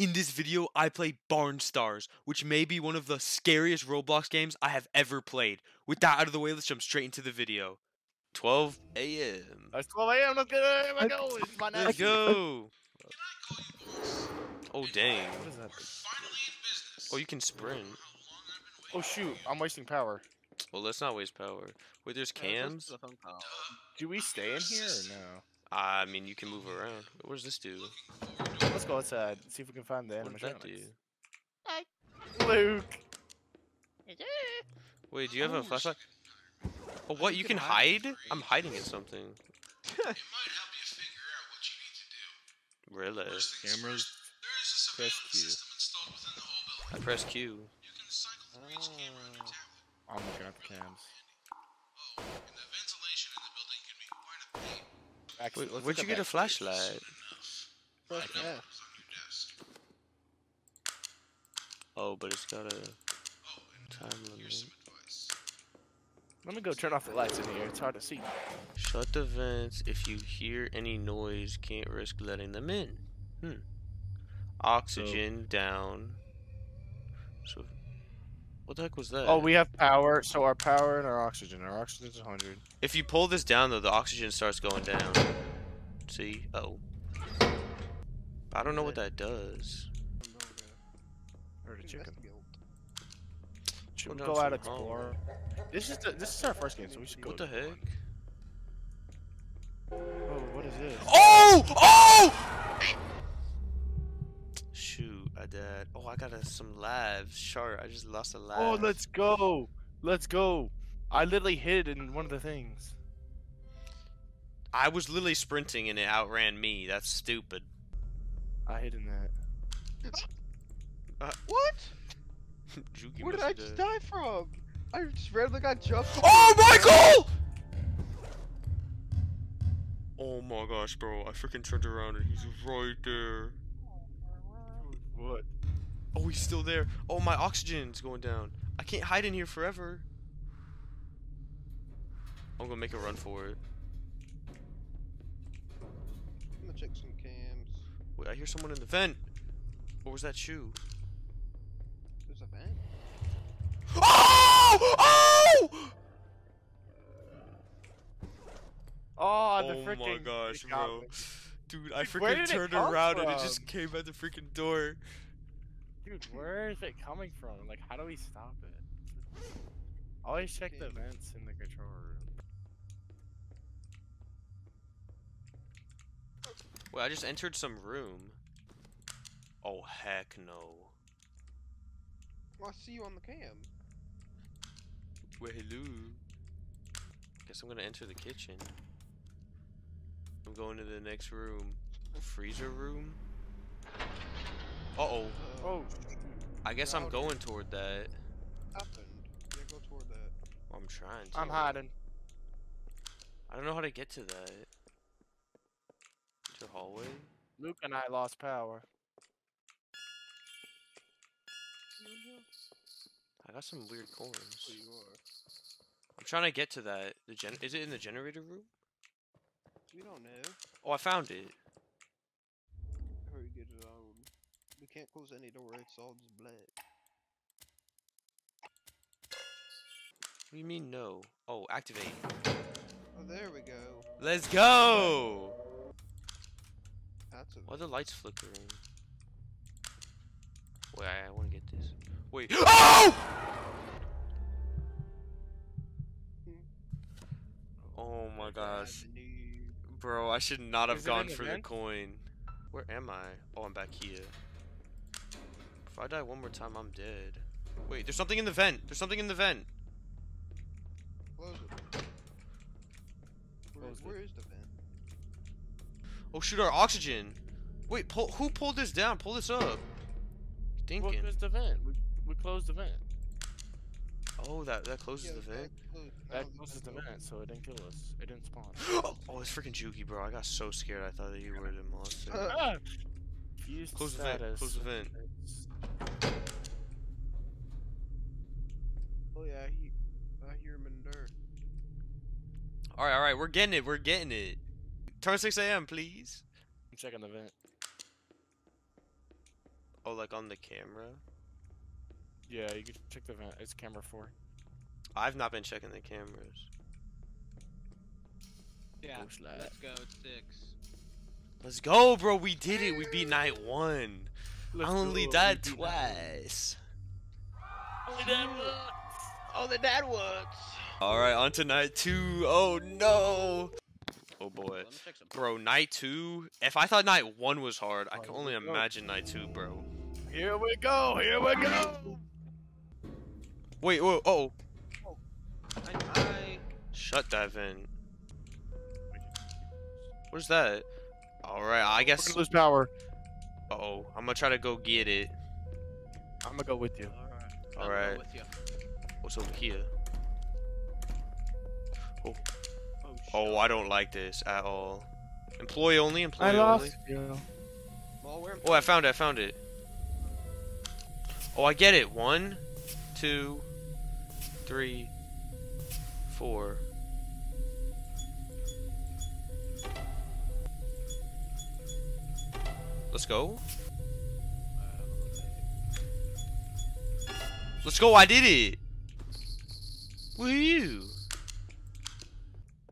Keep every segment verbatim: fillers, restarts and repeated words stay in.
In this video, I play Barnstars, which may be one of the scariest Roblox games I have ever played. With that out of the way, let's jump straight into the video. twelve A M It's twelve A M Let's get it. Let's go. It's my night. Let's go. Can I call you boys? Oh, dang. What is that? We're finally in business. Oh, you can sprint. Oh, shoot. I'm wasting power. Well, let's not waste power. Wait, there's cams? Do we stay in here or no? I mean, you can move around. What does this do? Let's go outside. See if we can find the animatronics. What did that do? Hi. Luke. Wait, do you have a flashlight? Oh, what? You can hide? I'm hiding in something. It might help you figure out what you need to do. Really? Cameras. Press Q. I press Q. You can cycle through each camera on your tablet. I'm looking at the cams. Oh, and the ventilation in the building can be quite a pain. Wait, where'd you get a flashlight? Flash yeah. Oh, but it's got a time limit. Let me go turn off the lights in here. It's hard to see. Shut the vents. If you hear any noise, can't risk letting them in. Hmm. Oxygen so. down. So, what the heck was that? Oh, we have power, so our power and our oxygen. Our oxygen's one hundred. If you pull this down, though, the oxygen starts going down. See? Uh-oh. I don't know what that does. I heard a chicken. Should we go out explore? This is the, this is our first game, so we should go. What the heck? Oh, what is this? Oh! Oh! Shoot, I died. Oh, I got a, some lives. Sure, I just lost a life. Oh, let's go! Let's go! I literally hid in one of the things. I was literally sprinting and it outran me. That's stupid. I hid in that. Uh, what? Where did I just die from? I just randomly got jumped. Oh, Michael! Oh my gosh, bro. I freaking turned around and he's right there. What? Oh, he's still there. Oh, my oxygen's going down. I can't hide in here forever. I'm gonna make a run for it. I'm gonna check some cams. Wait, I hear someone in the vent. What was that shoe? There's a vent. Oh! Oh! Oh, the oh freaking. Oh my gosh, bro. Dude, I Dude, freaking turned around from? and it just came at the freaking door. Dude, where is it coming from? Like, how do we stop it? Always check the vents in the control room. Wait, I just entered some room. Oh, heck no. Well, I see you on the cam. Wait, hello. Guess I'm gonna enter the kitchen. I'm going to the next room. Freezer room? Uh-oh. Uh, oh. I guess I'm going toward that. Happened. Yeah, go toward that. Well, I'm trying to. I'm hiding. I don't know how to get to that. To the hallway? Luke and I lost power. I got some weird coins. Oh, you are. I'm trying to get to that. The gen Is it in the generator room? We don't know. Oh, I found it. Hurry, get it on. We can't close any door. It's all just black. What do you mean no? Oh, activate. Oh, there we go. Let's go. That's a Why are the lights flickering? Wait, I, I want to get this. Wait. Oh! Oh my gosh. Bro, I should not have gone for the coin. Where am I? Oh, I'm back here. If I die one more time, I'm dead. Wait, there's something in the vent. There's something in the vent. Close it. Where, Close where it. is the vent? Oh, shoot, our oxygen. Wait, pull, who pulled this down? Pull this up. Thinking. What was the vent? We, we closed the vent. Oh, that that closes yeah, the vent. That closes the vent, so it didn't kill us. It didn't spawn. Oh, it's freaking Juki, bro. I got so scared. I thought that you were a monster. Uh, Close the vent. Close the vent. Oh yeah, he, I hear him in dirt. All right, all right, we're getting it. We're getting it. Turn six A M, please. I'm checking the vent. Oh, like on the camera? Yeah, you can check the vent. It's camera four. I've not been checking the cameras. Yeah, let's go, six. Let's go, bro. We did it. We beat night one. Let's I only go. died we twice. Only died once. Only died once. All right, on to night two. Oh, no. Oh, boy. Bro, night two. If I thought night one was hard, I can only imagine night two, bro. Here we go. Here we go. Wait, whoa, oh. oh. I, I... Shut that vent. What is that? All right, I guess. We're gonna lose power. Uh oh, I'm gonna try to go get it. I'm gonna go with you. All right. All right. Go with you. What's over here? Oh. Oh, oh, I don't like this at all. Employee only. Employee I lost. only. Yeah. Well, we're oh, I found it. I found it. Oh, I get it. One, two, three, four. Let's go. Let's go, I did it! Woo!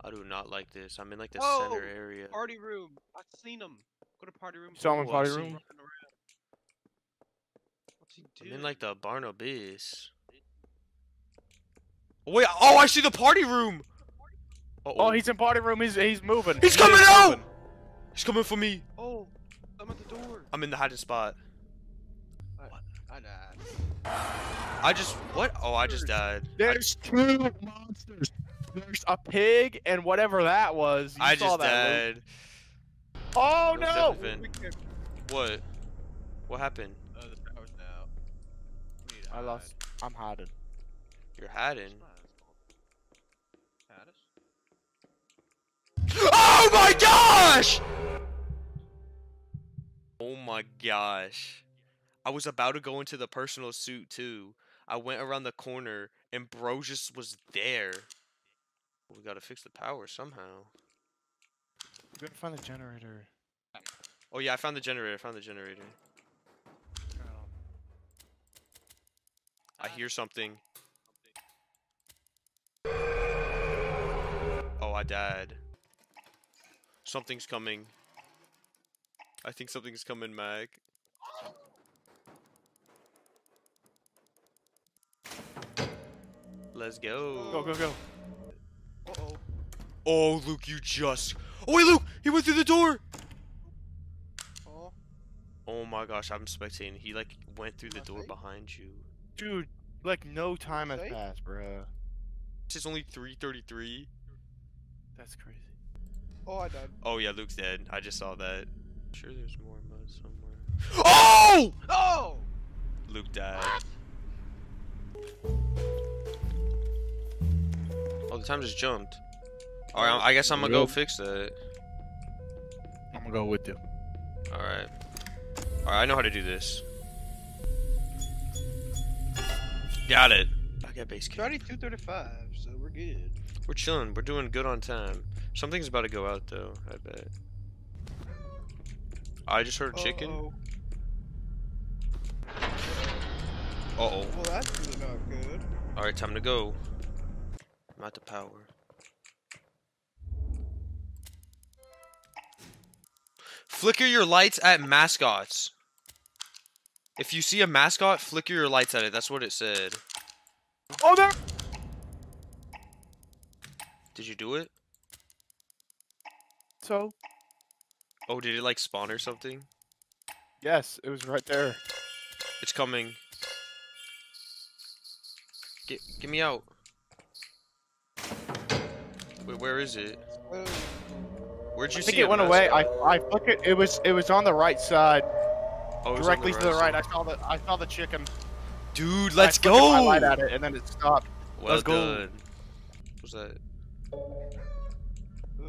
I do not like this. I'm in like the Whoa, center area. Party room. I've seen him. Go to party room. Saw him in party room. What's he doing? I'm in like the Barnabas. Oh, wait, oh, I see the party room! Uh-oh. Oh, he's in party room. He's, he's moving. He's coming he's out! Moving. He's coming for me. Oh. I'm at the door. I'm in the hiding spot. What? I died. I just what? Oh, I just died. There's I... two monsters. There's a pig and whatever that was. You I saw just that, died. Luke. Oh no! What? What happened? Oh, the power's out. I lost. I'm hiding. You're hiding. Oh my gosh! Oh my gosh. I was about to go into the personal suit too. I went around the corner. Ambrosius was there. We gotta fix the power somehow. We gotta find the generator. Oh yeah, I found the generator. I found the generator. I hear something. Oh, I died. Something's coming. I think something's coming, Mac. Let's go. Go, go, go. Uh oh. Oh, Luke, you just. Oh, wait, Luke! He went through the door! Oh. Oh my gosh, I'm spectating. He, like, went through the door behind you. Dude, like, no time has passed, bro. It's only three thirty-three. That's crazy. Oh, I died. Oh, yeah, Luke's dead. I just saw that. I'm sure there's more mud somewhere. Oh! Oh! Luke died. Oh, the time just jumped. Alright, I guess I'm gonna go fix that. I'm gonna go with you. Alright. Alright, I know how to do this. Got it. I got base camp. It's already two thirty-five, so we're good. We're chilling. We're doing good on time. Something's about to go out, though, I bet. I just heard uh-oh. chicken. Uh oh. Well, that's really not good. All right, time to go. I'm at the power. Flicker your lights at mascots. If you see a mascot, flicker your lights at it. That's what it said. Oh, there. Did you do it? So. Oh, did it like spawn or something? Yes, it was right there. It's coming. Get, get me out. Wait, where is it? Where'd you I see it? I think it went away. I, I, look at, it was, it was on the right side. Oh, directly to the right. I saw the, I saw the chicken. Dude, let's go. I light at it, and then it stopped. Well let's done. Go. What's that?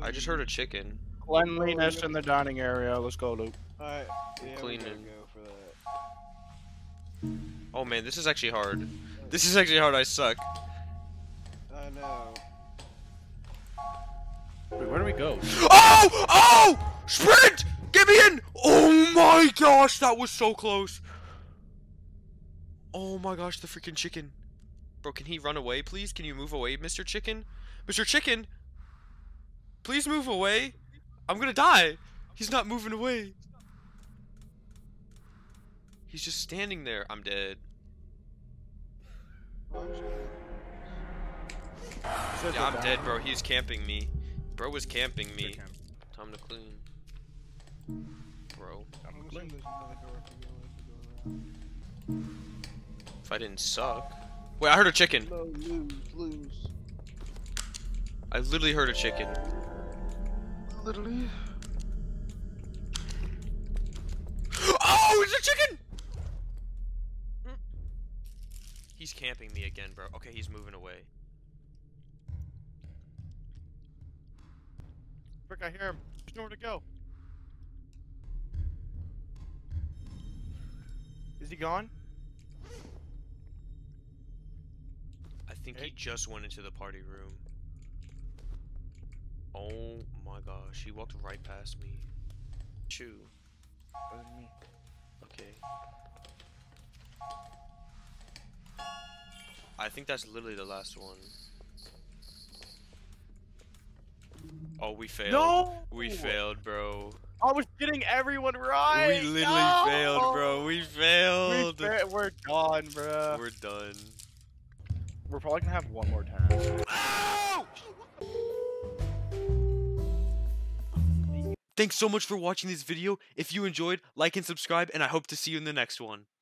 I just heard a chicken. Cleanliness in the dining area. Let's go, Luke. Alright. Yeah, Cleaning. Go for that. Oh man, this is actually hard. This is actually hard. I suck. I know. Wait, where do we go? Oh! Oh! Sprint! Get me in! Oh my gosh, that was so close. Oh my gosh, the freaking chicken. Bro, can he run away, please? Can you move away, Mister Chicken? Mister Chicken! Please move away! I'm gonna die! He's not moving away. He's just standing there. I'm dead. Yeah, I'm dead, bro. He's camping me. Bro was camping me. Time to clean. Bro. If I didn't suck. Wait, I heard a chicken. I literally heard a chicken. Literally. Oh, it's a chicken! He's camping me again, bro. Okay, he's moving away. Frick, I hear him. There's nowhere to go. Is he gone? I think hey. He just went into the party room. Oh my gosh, he walked right past me. Chew. Okay. I think that's literally the last one. Oh, we failed. No! We failed, bro. I was getting everyone right! We literally no! failed, bro. We failed. We fa we're gone, bro. We're done. We're probably gonna have one more time. Ow! Thanks so much for watching this video. If you enjoyed, like and subscribe, and I hope to see you in the next one.